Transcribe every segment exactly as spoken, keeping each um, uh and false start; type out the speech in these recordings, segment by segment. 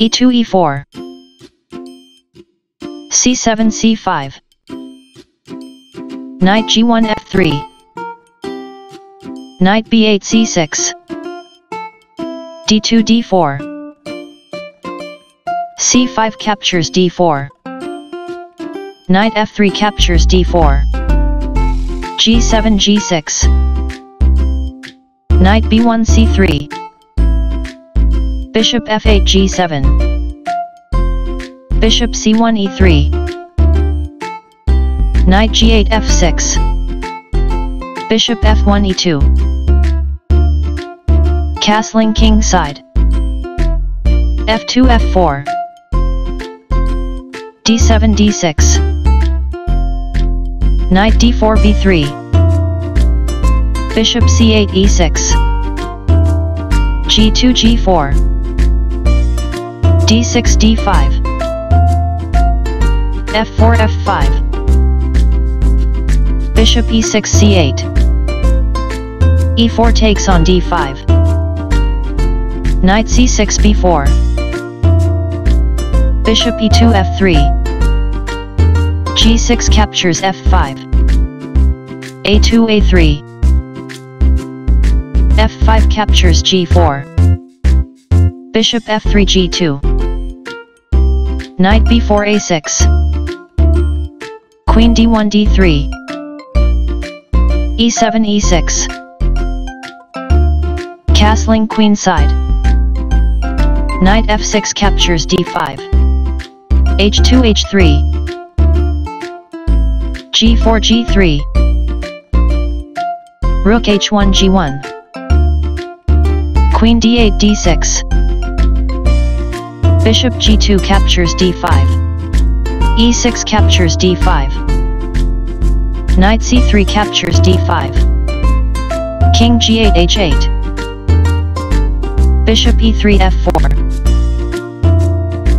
e two e four, c seven c five, knight g one f three, knight b eight c six, d two d four, c five captures d four, knight f three captures d four, g seven g six, knight b one c three, bishop f eight g seven, bishop c one e three, knight g eight f six, bishop f one e two, castling king side, f two f four, d seven d six, knight d four b three, bishop c eight e six, g two g four, d six d five, f four f five, bishop e six c eight, e four takes on d five, knight c six b four, bishop e two f three, g six captures f five, a two a three, f five captures g four, bishop f three g two, knight b four a six, queen d one d three, e seven e six, castling queen side, knight f six captures d five, h two h three, g four g three, rook h one g one, queen d eight d six, bishop g two captures d five, e six captures d five, knight c three captures d five, king g eight h eight, bishop e three f four,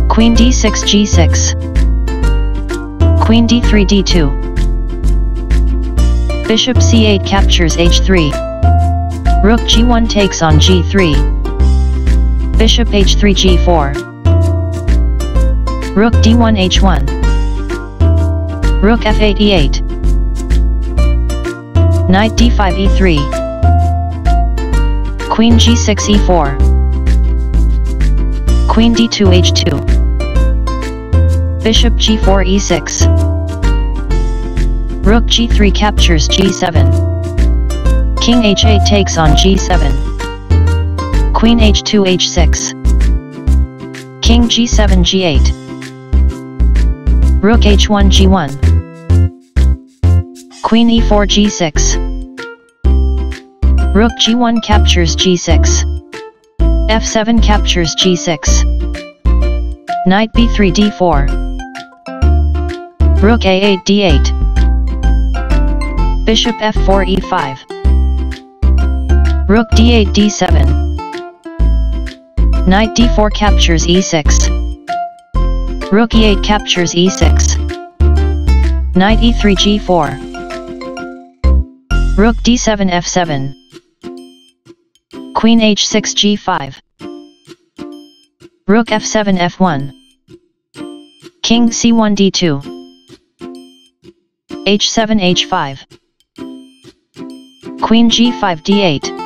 queen d six g six, queen d three d two, bishop c eight captures h three, rook g one takes on g three, bishop h three g four, rook d one h one, rook f eight e eight, knight d five e three, queen g six e four, queen d two h two, bishop g four e six, rook g three captures g seven, king h eight takes on g seven, queen h two h six, king g seven g eight, rook h one g one, queen e four g six, rook g one captures g six, f seven captures g six, knight b three d four, rook a eight d eight, bishop f four e five, rook d eight d seven, knight d four captures e six, rook e eight captures e six, knight e three g four, rook d seven f seven, queen h six g five, rook f seven f one, king c one d two, h seven h five, queen g five d eight,